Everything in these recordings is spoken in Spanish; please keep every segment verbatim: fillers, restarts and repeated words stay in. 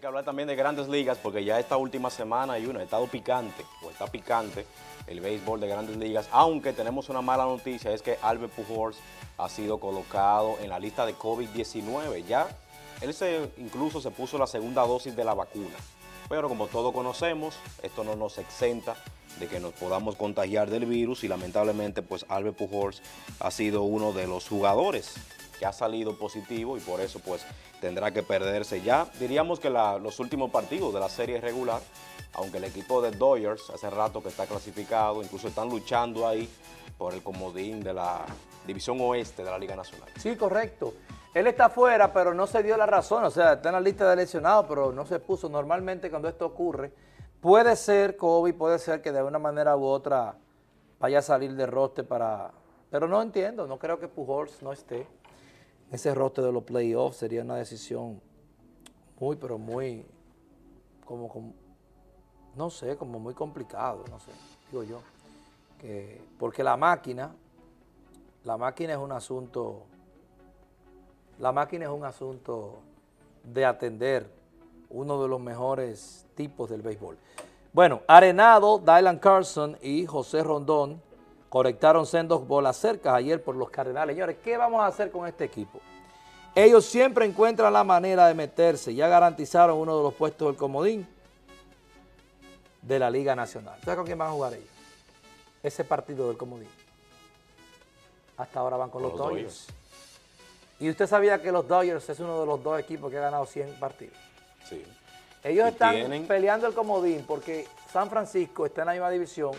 Hay que hablar también de Grandes Ligas, porque ya esta última semana hay una, ha estado picante, o está picante, el béisbol de Grandes Ligas, aunque tenemos una mala noticia, es que Albert Pujols ha sido colocado en la lista de COVID diecinueve, ya él se, incluso se puso la segunda dosis de la vacuna, pero como todos conocemos, esto no nos exenta de que nos podamos contagiar del virus y lamentablemente pues Albert Pujols ha sido uno de los jugadores que ha salido positivo y por eso pues tendrá que perderse ya, diríamos que la, los últimos partidos de la serie regular, aunque el equipo de Dodgers hace rato que está clasificado, incluso están luchando ahí por el comodín de la división oeste de la Liga Nacional. Sí, correcto. Él está afuera, pero no se dio la razón, o sea, está en la lista de lesionados, pero no se puso. Normalmente cuando esto ocurre, puede ser COVID, puede ser que de una manera u otra vaya a salir de roster para... Pero no entiendo, no creo que Pujols no esté. Ese roster de los playoffs sería una decisión muy, pero muy, como, como no sé, como muy complicado, no sé, digo yo. Que, porque la máquina, la máquina es un asunto, la máquina es un asunto de atender uno de los mejores tipos del béisbol. Bueno, Arenado, Dylan Carlson y José Rondón conectaron sendos bolas cercas ayer por los Cardenales. Señores, ¿qué vamos a hacer con este equipo? Ellos siempre encuentran la manera de meterse. Ya garantizaron uno de los puestos del comodín de la Liga Nacional. ¿Sabes con quién van a jugar ellos? Ese partido del comodín. Hasta ahora van con los, los Dodgers. Dodgers. ¿Y usted sabía que los Dodgers es uno de los dos equipos que ha ganado cien partidos? Sí. Ellos están tienen... peleando el comodín porque San Francisco está en la misma división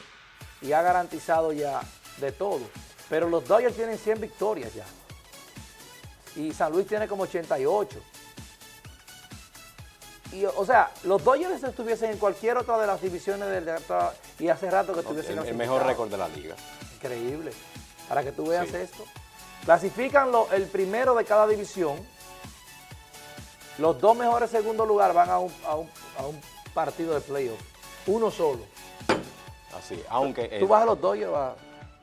y ha garantizado ya de todo. Pero los Dodgers tienen cien victorias ya. Y San Luis tiene como ochenta y ocho. Y, o sea, los Dodgers estuviesen en cualquier otra de las divisiones del, de, y hace rato que estuviesen... El, el mejor récord de la liga. Increíble. Para que tú veas sí. esto. Clasifican lo, el primero de cada división. Los dos mejores segundos lugar van a un, a un, a un partido de playoff. Uno solo. Así, aunque... ¿Tú, el, ¿tú vas a los Dodgers? A...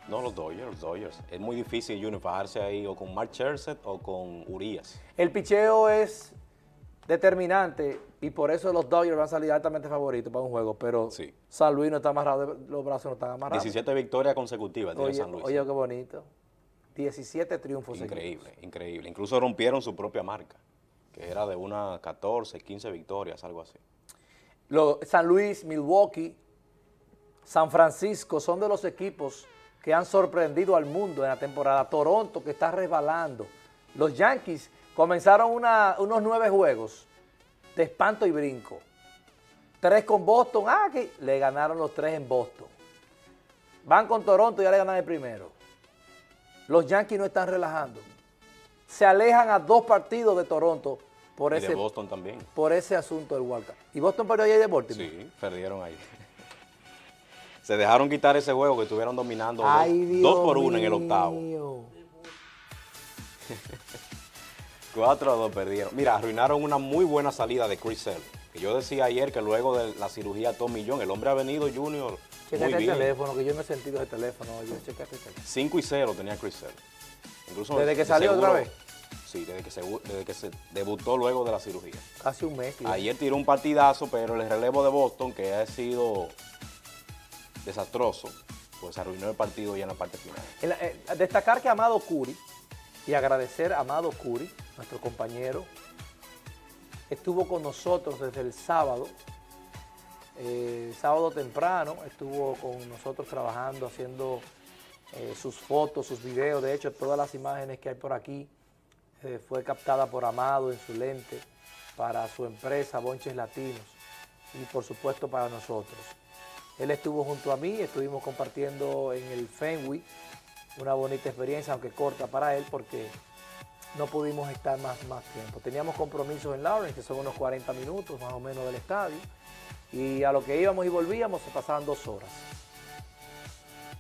No, los Dodgers, los Dodgers. Es muy difícil unificarse ahí o con Mark Scherzer o con Urías. El picheo es determinante y por eso los Dodgers van a salir altamente favoritos para un juego, pero sí. San Luis no está amarrado, los brazos no están amarrados. diecisiete victorias consecutivas tiene San Luis. Oye, qué bonito. diecisiete triunfos. Increíble, seguidos. Increíble. Incluso rompieron su propia marca, que era de unas catorce, quince victorias, algo así. Lo, San Luis, Milwaukee... San Francisco son de los equipos que han sorprendido al mundo en la temporada. Toronto, que está resbalando. Los Yankees comenzaron una, unos nueve juegos de espanto y brinco. Tres con Boston. Ah, que le ganaron los tres en Boston. Van con Toronto y ya le ganan el primero. Los Yankees no están relajando. Se alejan a dos partidos de Toronto. Por y ese, de Boston también. Por ese asunto del Wild Card. ¿Y Boston perdió ayer de Baltimore? Sí, perdieron ahí. Se dejaron quitar ese juego que estuvieron dominando Ay, dos, dos por uno en el octavo. cuatro a dos perdieron. Mira, arruinaron una muy buena salida de Chris Sale. Que yo decía ayer que luego de la cirugía Tommy John, el hombre ha venido Junior. Checa el teléfono, que yo me he sentido de teléfono. Yo chequé el teléfono. cinco y cero tenía Chris Sale. Incluso ¿Desde que salió seguro, otra vez? Sí, desde que, se, desde que se debutó luego de la cirugía. Hace un mes. ¿Tío? Ayer tiró un partidazo, pero el relevo de Boston, que ha sido... desastroso, pues arruinó el partido ya en la parte final. En la, eh, destacar que Amado Curi, y agradecer a Amado Curi, nuestro compañero, estuvo con nosotros desde el sábado, eh, sábado temprano, estuvo con nosotros trabajando, haciendo eh, sus fotos, sus videos, de hecho todas las imágenes que hay por aquí eh, fue captada por Amado en su lente para su empresa Bonches Latinos y por supuesto para nosotros. Él estuvo junto a mí, estuvimos compartiendo en el Fenway, una bonita experiencia, aunque corta para él, porque no pudimos estar más, más tiempo. Teníamos compromisos en Lawrence, que son unos cuarenta minutos más o menos del estadio, y a lo que íbamos y volvíamos se pasaban dos horas.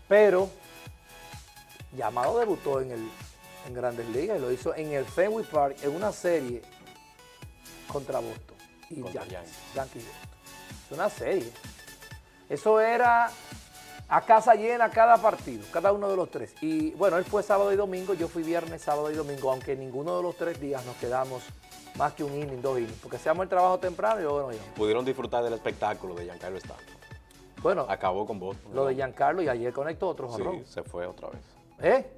Pero, Amado debutó en, el, en Grandes Ligas, y lo hizo en el Fenway Park, en una serie contra Boston y contra Yankees. Yankees. Es una serie. Eso era a casa llena cada partido, cada uno de los tres. Y bueno, él fue sábado y domingo, yo fui viernes, sábado y domingo, aunque ninguno de los tres días nos quedamos más que un inning, dos innings, porque hacíamos el trabajo temprano y luego nos íbamos. ¿Pudieron disfrutar del espectáculo de Giancarlo Stanton? Bueno, acabó con Boston. Lo de Giancarlo, y ayer conectó otro jonrón. Sí, se fue otra vez. ¿Eh?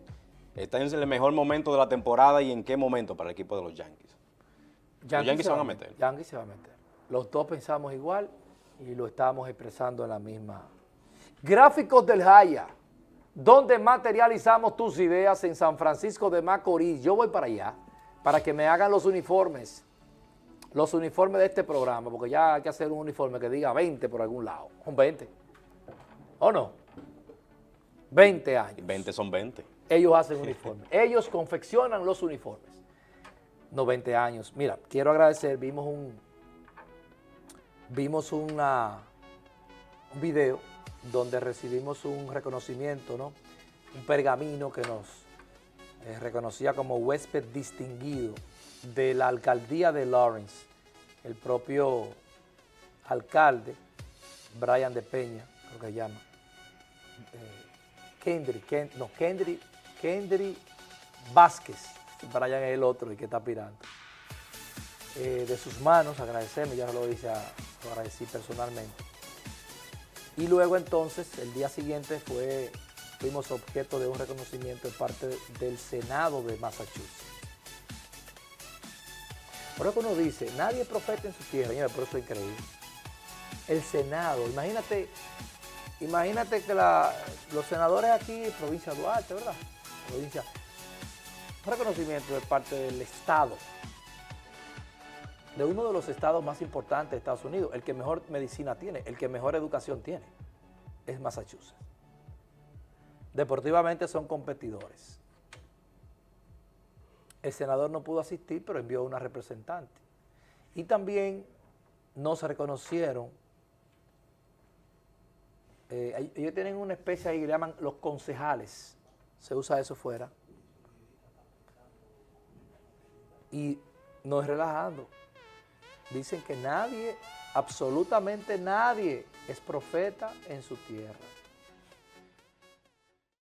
Está en el mejor momento de la temporada, y en qué momento para el equipo de los Yankees. Yankees los Yankees se van a meter. Yankees se van a meter. Los dos pensamos igual y lo estábamos expresando en la misma. Gráficos del Jaya, donde materializamos tus ideas en San Francisco de Macorís. Yo voy para allá para que me hagan los uniformes, los uniformes de este programa, porque ya hay que hacer un uniforme que diga veinte por algún lado. Un veinte. ¿O no? veinte años. veinte son veinte. Ellos hacen uniformes. Ellos confeccionan los uniformes. No, veinte años. Mira, quiero agradecer. Vimos un, vimos una, un video donde recibimos un reconocimiento, ¿no? Un pergamino que nos eh, reconocía como huésped distinguido de la alcaldía de Lawrence. El propio alcalde, Brian de Peña, creo que se llama. Eh, Kendry, Ken, no, Kendry, Kendry Vázquez. Brian es el otro, y que está pirando. Eh, de sus manos agradecemos, ya lo hice, a, lo agradecí personalmente. Y luego entonces, el día siguiente, fue, fuimos objeto de un reconocimiento de parte del Senado de Massachusetts. Por eso uno dice, nadie profeta en su tierra, mira, por eso es increíble. El Senado, imagínate, imagínate que la, los senadores aquí, provincia Duarte, ¿verdad? Provincia, un reconocimiento de parte del Estado, de uno de los estados más importantes de Estados Unidos, el que mejor medicina tiene, el que mejor educación tiene, es Massachusetts. Deportivamente son competidores. El senador no pudo asistir, pero envió a una representante. Y también nos reconocieron, eh, ellos tienen una especie ahí que le llaman los concejales, se usa eso fuera, y no es relajando. Dicen que nadie, absolutamente nadie, es profeta en su tierra.